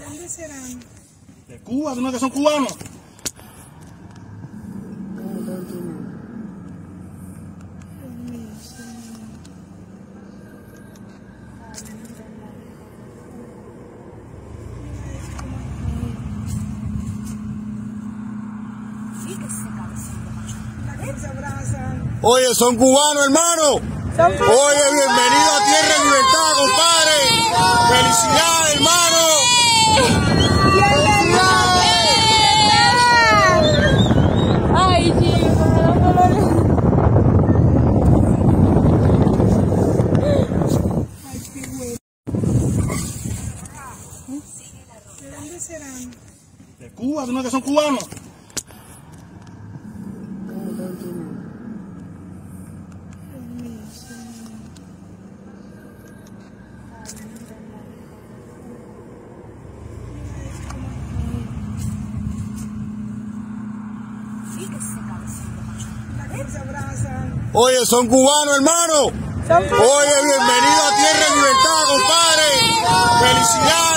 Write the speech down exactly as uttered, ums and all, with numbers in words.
¿De dónde serán? De Cuba, ¿no? Que son cubanos. Oye, son cubanos, hermano. Oye, bienvenido a Tierra de Libertad, compadre. Felicidades, hermano. Ay, ¿de dónde serán? De Cuba, ¿no? Que son cubanos. Oye, son cubanos, hermano. Oye, bienvenido a Tierra de Libertad, compadre. Felicidades.